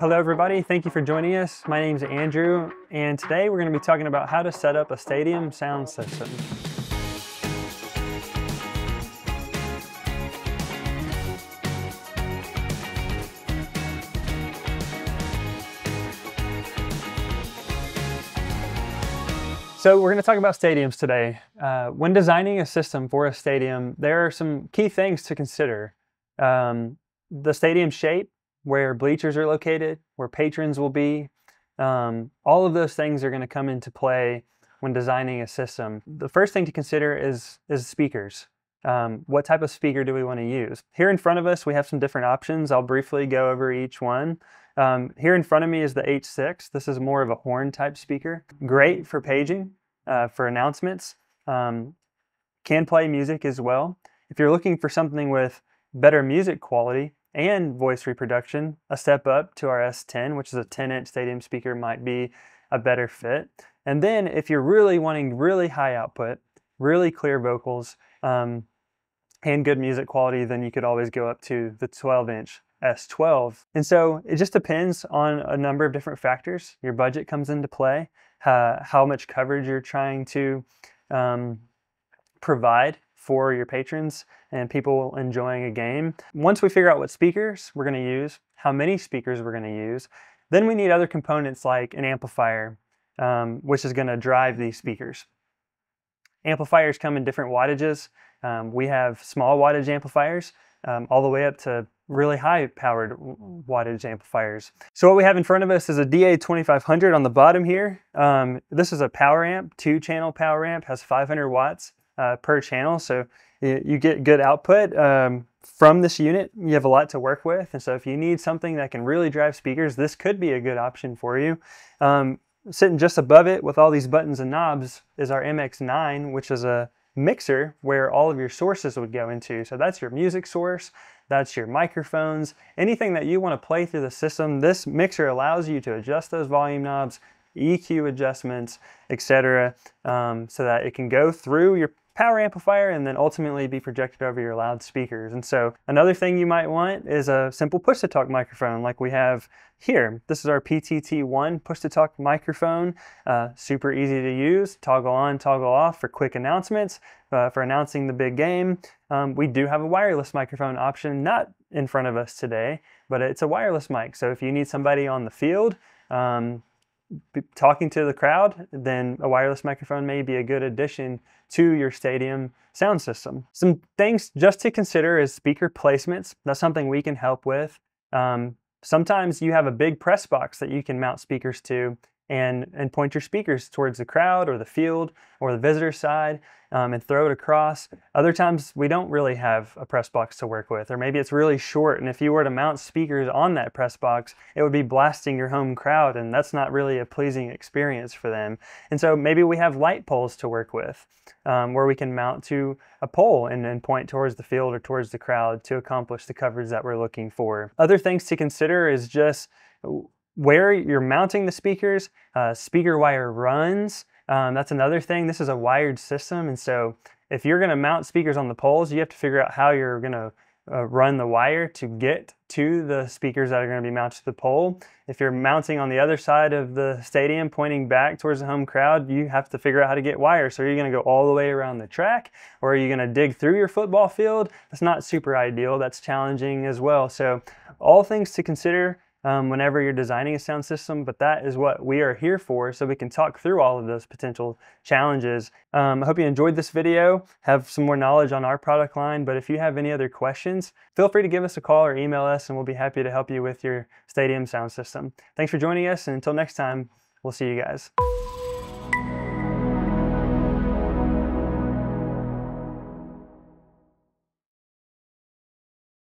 Hello everybody, thank you for joining us. My name is Andrew, and today we're going to be talking about how to set up a stadium sound system. So we're going to talk about stadiums today. When designing a system for a stadium, there are some key things to consider. The stadium shape, where bleachers are located, where patrons will be. All of those things are going to come into play when designing a system. The first thing to consider is speakers. What type of speaker do we want to use? Here in front of us, we have some different options. I'll briefly go over each one. Here in front of me is the H6. This is more of a horn type speaker. Great for paging, for announcements. Can play music as well. If you're looking for something with better music quality and voice reproduction, a step up to our S10, which is a 10-inch stadium speaker, might be a better fit. And then if you're really wanting really high output, really clear vocals, and good music quality, then you could always go up to the 12-inch S12. And so it just depends on a number of different factors. Your budget comes into play, how much coverage you're trying to provide for your patrons and people enjoying a game. Once we figure out what speakers we're going to use, how many speakers we're going to use, then we need other components like an amplifier, which is going to drive these speakers. Amplifiers come in different wattages. We have small wattage amplifiers all the way up to really high powered wattage amplifiers. So what we have in front of us is a DA2500 on the bottom here. This is a power amp, 2-channel power amp, has 500 watts per channel. So you get good output from this unit. You have a lot to work with. And so if you need something that can really drive speakers, this could be a good option for you. Sitting just above it with all these buttons and knobs is our MX9, which is a mixer where all of your sources would go into. So that's your music source, that's your microphones, anything that you want to play through the system. This mixer allows you to adjust those volume knobs, EQ adjustments, etc., so that it can go through your power amplifier and then ultimately be projected over your loudspeakers. And so another thing you might want is a simple push-to-talk microphone like we have here. This is our PTT1 push-to-talk microphone. Super easy to use. Toggle on, toggle off for quick announcements, for announcing the big game. We do have a wireless microphone option, not in front of us today, but it's a wireless mic. So if you need somebody on the field, talking to the crowd, then a wireless microphone may be a good addition to your stadium sound system. Some things just to consider is speaker placements. That's something we can help with. Sometimes you have a big press box that you can mount speakers to and point your speakers towards the crowd or the field or the visitor side and throw it across. Other times we don't really have a press box to work with, or maybe it's really short, and if you were to mount speakers on that press box, it would be blasting your home crowd, and that's not really a pleasing experience for them. And so maybe we have light poles to work with, where we can mount to a pole and point towards the field or towards the crowd to accomplish the coverage that we're looking for. Other things to consider is just where you're mounting the speakers. Speaker wire runs, that's another thing. This is a wired system, and so if you're going to mount speakers on the poles, you have to figure out how you're going to run the wire to get to the speakers that are going to be mounted to the pole. If you're mounting on the other side of the stadium pointing back towards the home crowd, you have to figure out how to get wire. So are you going to go all the way around the track, or are you going to dig through your football field? That's not super ideal. That's challenging as well. So all things to consider whenever you're designing a sound system, but that is what we are here for, so we can talk through all of those potential challenges. I hope you enjoyed this video, have some more knowledge on our product line, but if you have any other questions, feel free to give us a call or email us, and we'll be happy to help you with your stadium sound system. Thanks for joining us, and until next time, we'll see you guys.